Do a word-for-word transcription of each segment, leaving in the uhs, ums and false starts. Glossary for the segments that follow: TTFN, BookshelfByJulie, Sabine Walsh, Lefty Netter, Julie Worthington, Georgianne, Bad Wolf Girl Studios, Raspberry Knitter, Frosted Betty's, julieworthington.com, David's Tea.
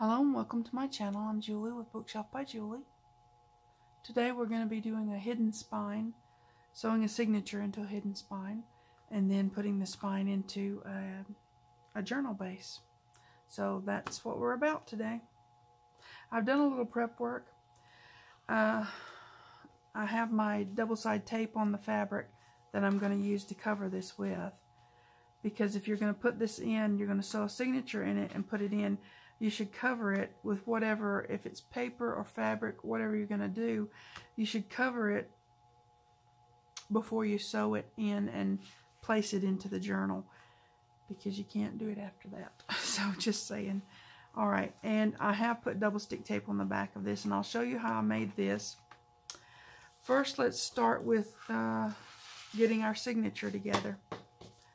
Hello and welcome to my channel. I'm Julie with Bookshelf by Julie. Today we're going to be doing a hidden spine, sewing a signature into a hidden spine, and then putting the spine into a, a journal base. So that's what we're about today. I've done a little prep work. Uh, I have my double-side tape on the fabric that I'm going to use to cover this with, because if you're going to put this in, you're going to sew a signature in it and put it in, you should cover it with whatever, if it's paper or fabric, whatever you're going to do, you should cover it before you sew it in and place it into the journal, because you can't do it after that. So just saying. Alright, and I have put double stick tape on the back of this, and I'll show you how I made this. First, let's start with uh, getting our signature together.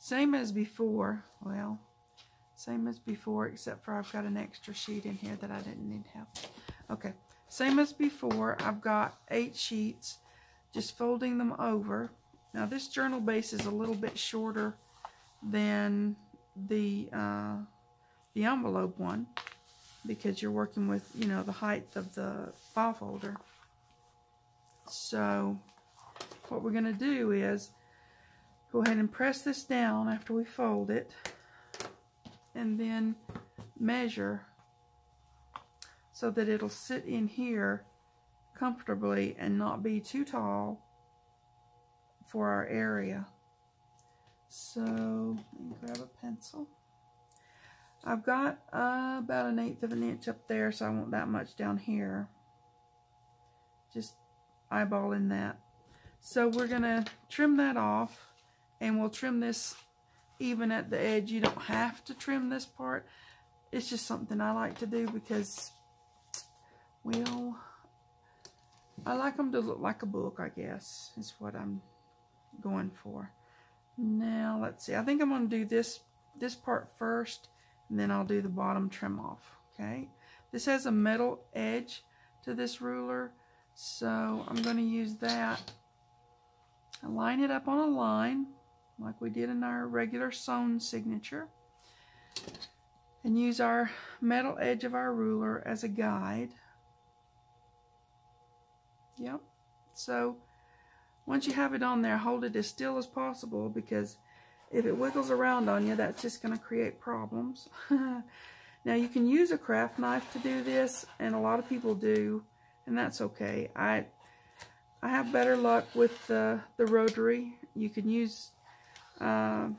Same as before, well, Same as before, except for I've got an extra sheet in here that I didn't need to have. Okay, same as before, I've got eight sheets, just folding them over. Now this journal base is a little bit shorter than the uh, the envelope one, because you're working with, you know, the height of the file folder. So what we're going to do is go ahead and press this down after we fold it, and then measure so that it'll sit in here comfortably and not be too tall for our area. So let me grab a pencil. I've got uh, about an eighth of an inch up there, so I want that much down here. Just eyeballing that. So we're gonna trim that off, and we'll trim this even at the edge. You don't have to trim this part. It's just something I like to do because, well, I like them to look like a book, I guess, is what I'm going for. Now, let's see. I think I'm going to do this, this part first, and then I'll do the bottom trim off, okay? This has a metal edge to this ruler, so I'm going to use that. I line it up on a line, like we did in our regular sewn signature, and use our metal edge of our ruler as a guide. Yep, so once you have it on there, hold it as still as possible, because if it wiggles around on you, that's just going to create problems. Now you can use a craft knife to do this, and a lot of people do, and that's okay. I I have better luck with the, the rotary. You can use Uh,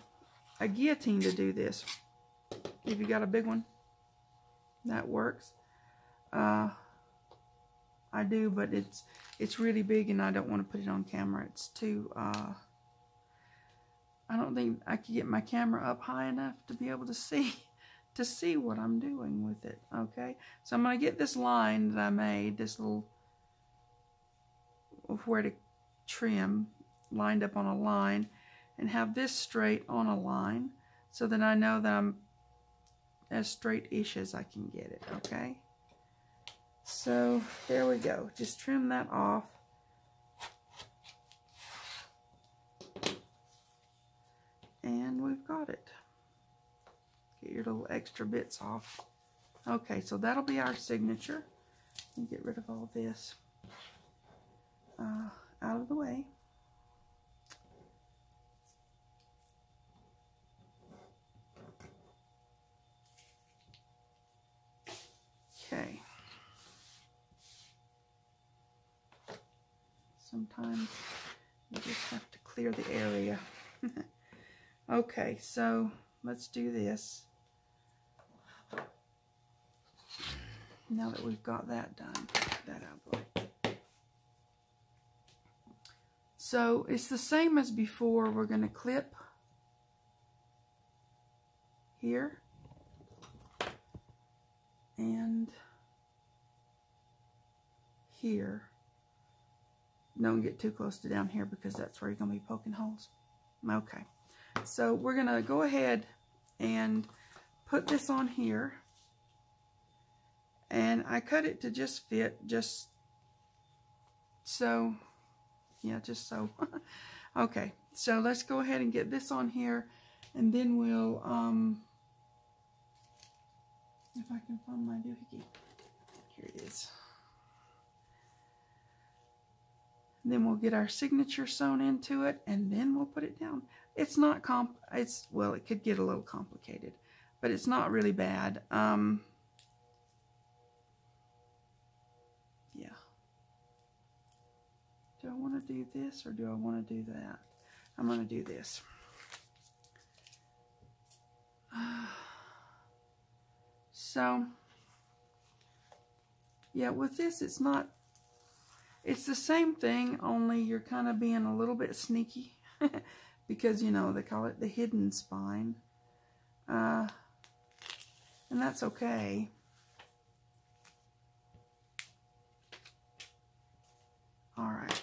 a guillotine to do this if you got a big one. That works. uh, I do, but it's it's really big and I don't want to put it on camera. It's too uh, I don't think I could get my camera up high enough to be able to see to see what I'm doing with it. Okay, so I'm going to get this line that I made, this little of where to trim, lined up on a line, and have this straight on a line, so that I know that I'm as straight-ish as I can get it, okay? So there we go. Just trim that off. And we've got it. Get your little extra bits off. Okay, so that'll be our signature. And get rid of all this uh, out of the way. Okay. Sometimes you just have to clear the area. Okay, so let's do this. Now that we've got that done, get that out of the way. So it's the same as before. We're going to clip here. And here, don't get too close to down here, because that's where you're going to be poking holes. Okay, so we're going to go ahead and put this on here, and I cut it to just fit, just so, yeah, just so. Okay, so let's go ahead and get this on here, and then we'll um if I can find my doohickey. Here it is. And then we'll get our signature sewn into it, and then we'll put it down. It's not comp. It's well, it could get a little complicated, but it's not really bad. Um, yeah. Do I want to do this or do I want to do that? I'm going to do this. Uh, so, yeah, with this, it's not, it's the same thing, only you're kind of being a little bit sneaky because, you know, they call it the hidden spine. Uh, and that's okay. All right.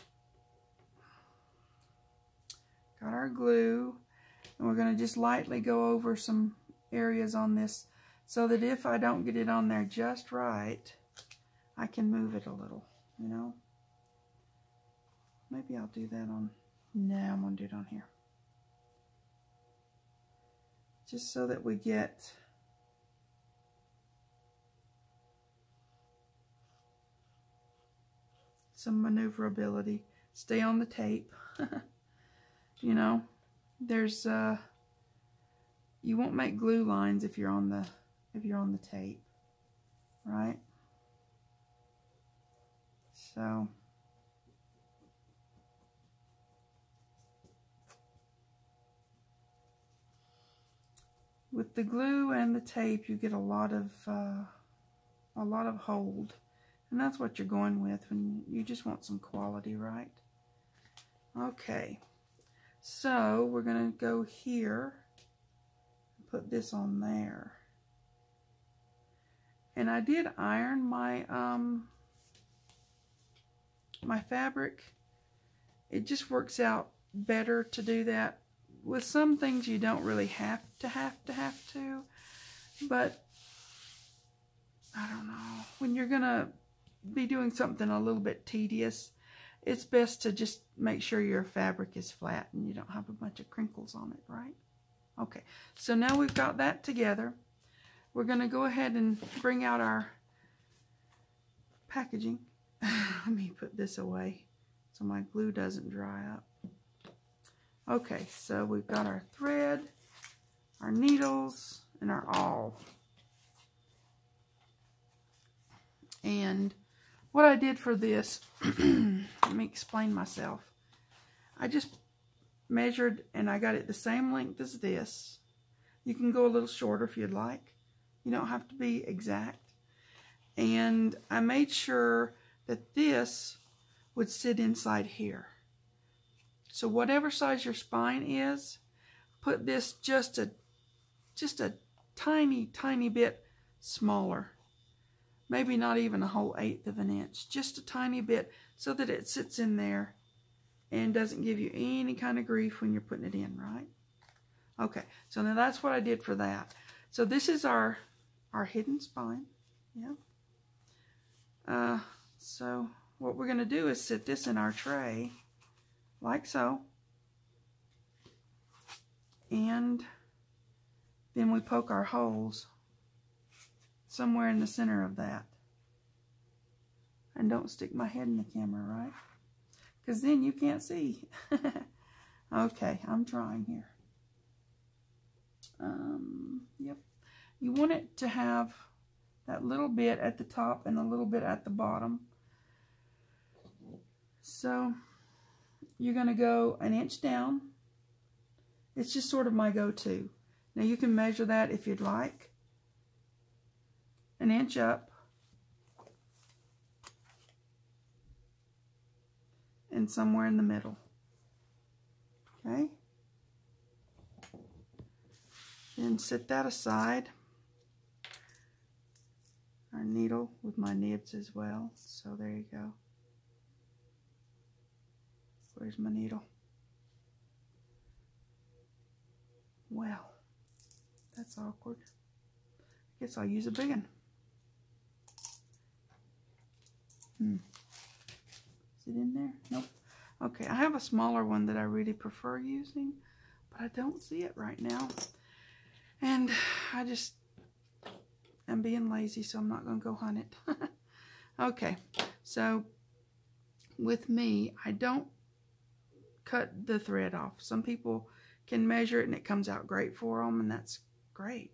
Got our glue. And we're going to just lightly go over some areas on this so that if I don't get it on there just right, I can move it a little, you know. Maybe I'll do that on, no, I'm going to do it on here. Just so that we get some maneuverability. Stay on the tape, you know. There's uh you won't make glue lines if you're on the if you're on the tape, right? So with the glue and the tape you get a lot of uh a lot of hold, and that's what you're going with when you just want some quality, right? Okay. So we're going to go here and put this on there. And I did iron my um my fabric. It just works out better to do that. With some things you don't really have to have to have to, but I don't know. When you're going to be doing something a little bit tedious, it's best to just make sure your fabric is flat and you don't have a bunch of crinkles on it, right? Okay, so now we've got that together. We're going to go ahead and bring out our packaging. Let me put this away so my glue doesn't dry up. Okay, so we've got our thread, our needles, and our awl. And what I did for this, let me explain myself. I just measured and I got it the same length as this. You can go a little shorter if you'd like. You don't have to be exact. And I made sure that this would sit inside here. So whatever size your spine is, put this just a, just a tiny, tiny bit smaller. Maybe not even a whole eighth of an inch, just a tiny bit so that it sits in there and doesn't give you any kind of grief when you're putting it in, right? Okay, so now that's what I did for that. So this is our our hidden spine, yeah. Uh, so what we're gonna do is sit this in our tray, like so. And then we poke our holes somewhere in the center of that. And don't stick my head in the camera, right? Because then you can't see. Okay, I'm trying here. Um, yep. You want it to have that little bit at the top and a little bit at the bottom. So you're going to go an inch down. It's just sort of my go-to. Now you can measure that if you'd like. An inch up and somewhere in the middle. Okay. Then set that aside. Our needle with my nibs as well. So there you go. Where's my needle? Well, that's awkward. I guess I'll use a big one. Hmm. Is it in there? Nope. Okay, I have a smaller one that I really prefer using, but I don't see it right now. And I just I'm being lazy, so I'm not going to go hunt it. Okay, so with me, I don't cut the thread off. Some people can measure it and it comes out great for them, and that's great.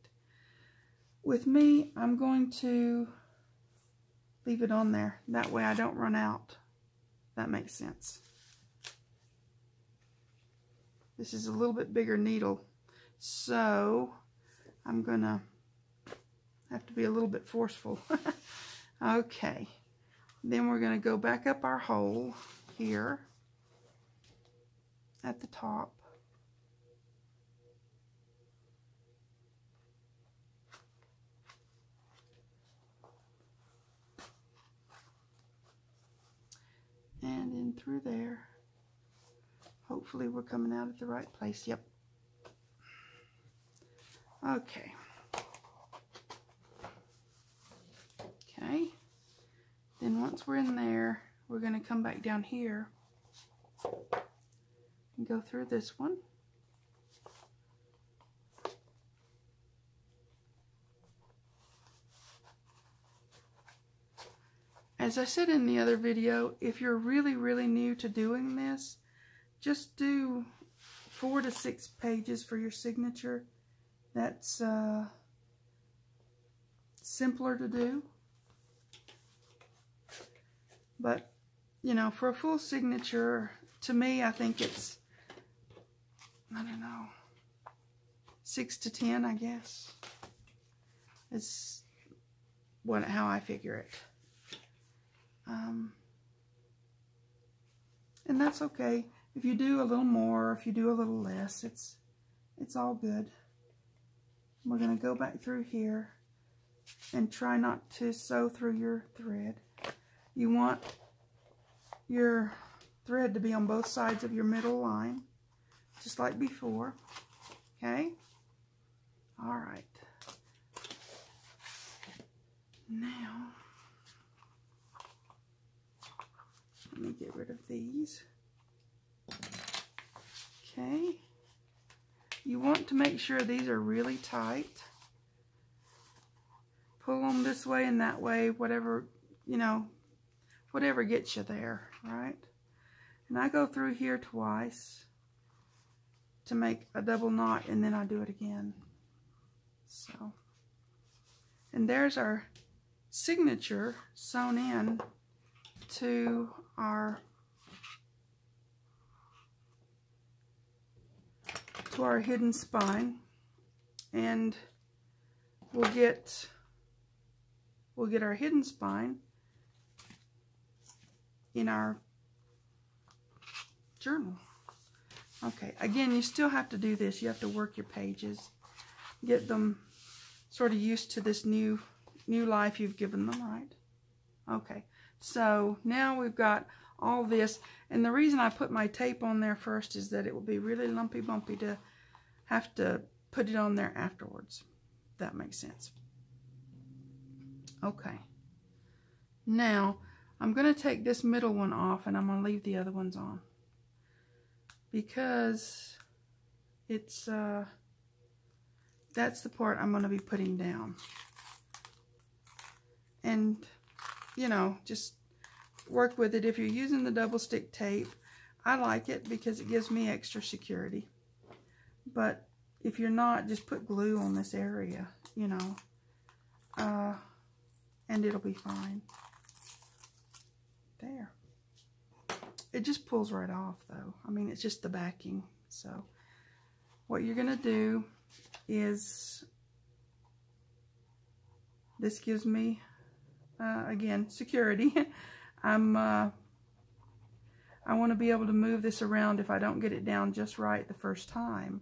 With me, I'm going to leave it on there. That way I don't run out. That makes sense. This is a little bit bigger needle, so I'm going to have to be a little bit forceful. Okay. Then we're going to go back up our hole here at the top. And in through there. Hopefully we're coming out at the right place. Yep. Okay. Okay. Then once we're in there, we're going to come back down here and go through this one. As I said in the other video, if you're really, really new to doing this, just do four to six pages for your signature. That's uh, simpler to do. But, you know, for a full signature, to me, I think it's, I don't know, six to ten, I guess. It's what, how I figure it. Um, and that's okay. If you do a little more, if you do a little less, it's it's all good. We're going to go back through here and try not to sew through your thread. You want your thread to be on both sides of your middle line, just like before. Okay? All right. Now, let me get rid of these. Okay. You want to make sure these are really tight. Pull them this way and that way, whatever, you know, whatever gets you there, right? And I go through here twice to make a double knot, and then I do it again. So, and there's our signature sewn in to our to our hidden spine, and we'll get we'll get our hidden spine in our journal. Okay, again, you still have to do this. You have to work your pages, get them sort of used to this new new life you've given them, right? Okay, so now we've got all this, and the reason I put my tape on there first is that it will be really lumpy bumpy to have to put it on there afterwards. That makes sense. Okay, now I'm going to take this middle one off, and I'm going to leave the other ones on because it's uh, that's the part I'm going to be putting down. And you know, just work with it. If you're using the double stick tape, I like it because it gives me extra security. But if you're not, just put glue on this area, you know, uh, and it'll be fine. There. It just pulls right off though. I mean, it's just the backing. So what you're gonna do is, this gives me uh, again security. I'm uh, I want to be able to move this around if I don't get it down just right the first time,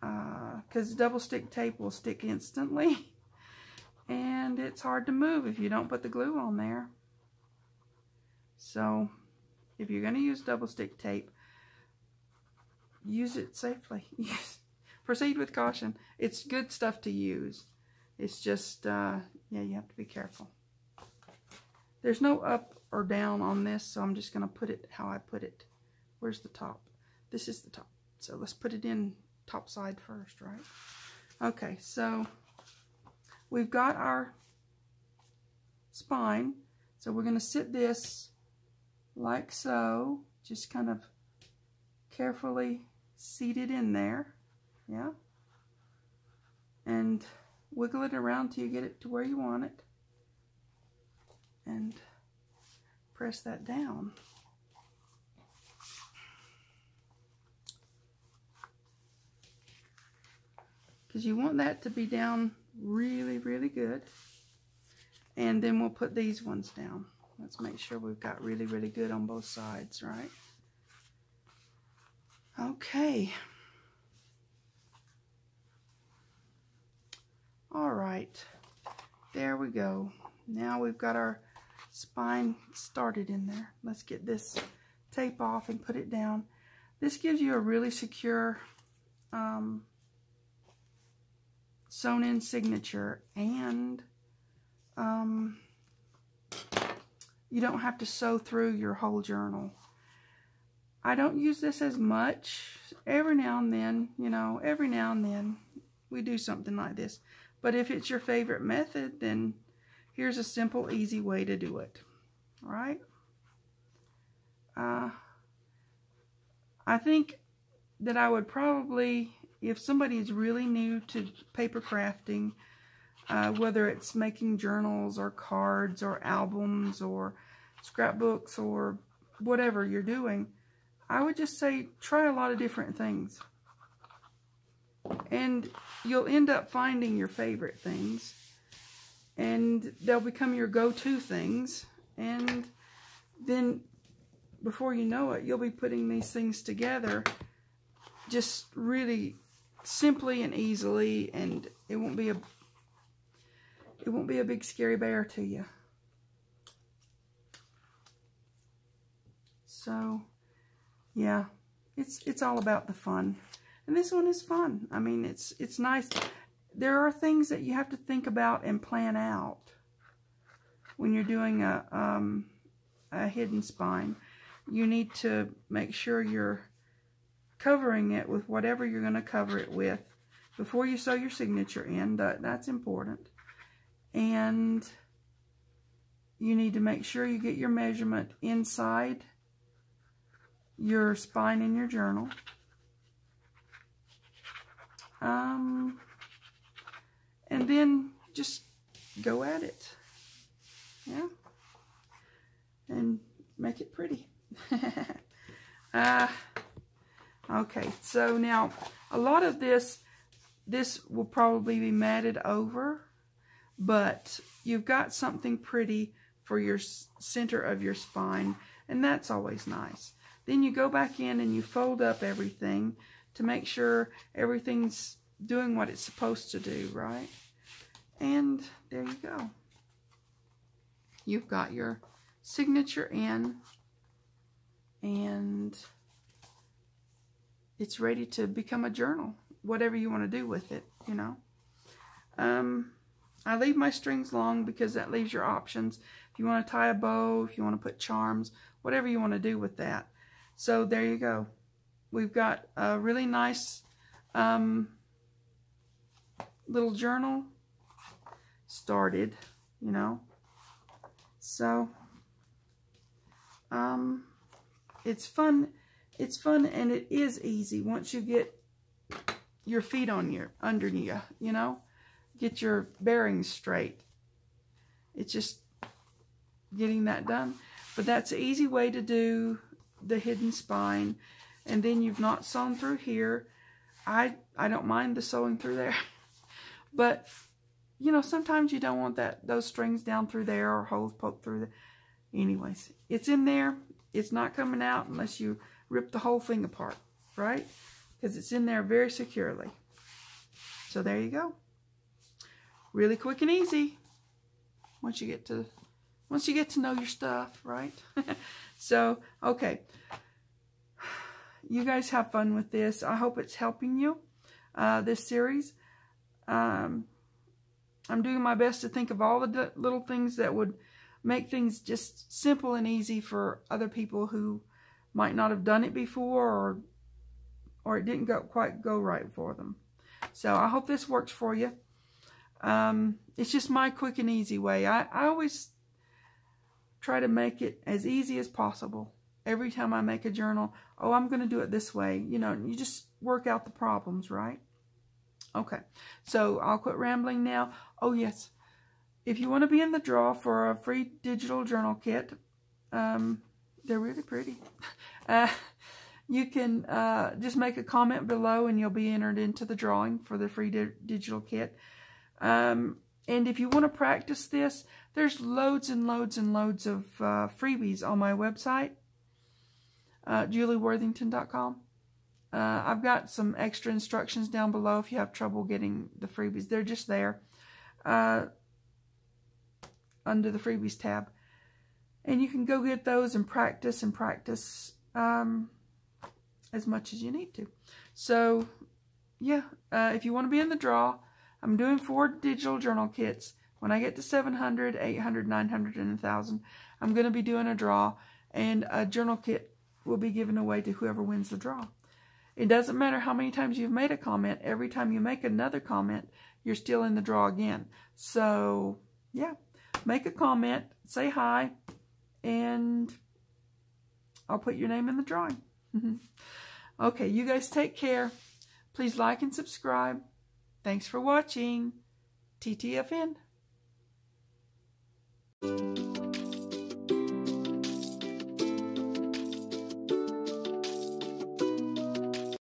because uh, double stick tape will stick instantly, and it's hard to move if you don't put the glue on there. So, if you're going to use double stick tape, use it safely. Proceed with caution. It's good stuff to use. It's just, uh, yeah, you have to be careful. There's no up or down on this, so I'm just going to put it how I put it. Where's the top? This is the top. So, let's put it in top side first, right? Okay, so we've got our spine. So we're going to sit this like so, just kind of carefully seated in there, yeah, and wiggle it around till you get it to where you want it, and press that down. Because you want that to be down really, really good. And then we'll put these ones down. Let's make sure we've got really, really good on both sides, right? Okay. All right. There we go. Now we've got our spine started in there. Let's get this tape off and put it down. This gives you a really secure um, sewn-in signature, and um, you don't have to sew through your whole journal. I don't use this as much. Every now and then, you know, every now and then we do something like this. But if it's your favorite method, then here's a simple, easy way to do it. All right? Uh, I think that I would probably, if somebody is really new to paper crafting, uh, whether it's making journals or cards or albums or scrapbooks or whatever you're doing, I would just say try a lot of different things. And you'll end up finding your favorite things. And they'll become your go-to things. And then before you know it, you'll be putting these things together just really simply and easily, and it won't be a it won't be a big scary bear to you. So yeah, it's it's all about the fun. And this one is fun. I mean, it's it's nice. There are things that you have to think about and plan out when you're doing a um, a hidden spine. You need to make sure you're covering it with whatever you're going to cover it with before you sew your signature in. That, that's important. And you need to make sure you get your measurement inside your spine in your journal. Um... And then just go at it, yeah, and make it pretty. uh, okay, so now a lot of this, this will probably be matted over, but you've got something pretty for your center of your spine, and that's always nice. Then you go back in and you fold up everything to make sure everything's doing what it's supposed to do, right? And there you go. You've got your signature in, and it's ready to become a journal, whatever you want to do with it, you know. Um, I leave my strings long because that leaves your options. If you want to tie a bow, if you want to put charms, whatever you want to do with that. So there you go. We've got a really nice um, little journal started, you know. So um it's fun it's fun and it is easy once you get your feet on your under you, you know, get your bearings straight. It's just getting that done. But that's an easy way to do the hidden spine. And then you've not sewn through here. I I don't mind the sewing through there. But you know, sometimes you don't want that those strings down through there or holes poked through there. Anyways, it's in there. It's not coming out unless you rip the whole thing apart, right? Because it's in there very securely. So there you go. Really quick and easy. Once you get to once you get to know your stuff, right? So, okay. You guys have fun with this. I hope it's helping you, uh, this series. Um, I'm doing my best to think of all the little things that would make things just simple and easy for other people who might not have done it before, or or it didn't go, quite go right for them. So I hope this works for you. Um, it's just my quick and easy way. I, I always try to make it as easy as possible. Every time I make a journal, oh, I'm going to do it this way. You know, you just work out the problems, right? Okay, so I'll quit rambling now. Oh, yes. If you want to be in the draw for a free digital journal kit, um, they're really pretty. Uh, you can uh, just make a comment below and you'll be entered into the drawing for the free di digital kit. Um, and if you want to practice this, there's loads and loads and loads of uh, freebies on my website, uh, julie worthington dot com. Uh, I've got some extra instructions down below if you have trouble getting the freebies. They're just there uh, under the freebies tab. And you can go get those and practice and practice um, as much as you need to. So, yeah, uh, if you want to be in the draw, I'm doing four digital journal kits. When I get to seven hundred, eight hundred, nine hundred, and one thousand, I'm going to be doing a draw, and a journal kit will be given away to whoever wins the draw. It doesn't matter how many times you've made a comment. Every time you make another comment, you're still in the draw again. So, yeah, make a comment, say hi, and I'll put your name in the drawing. Okay, you guys take care. Please like and subscribe. Thanks for watching. T T F N.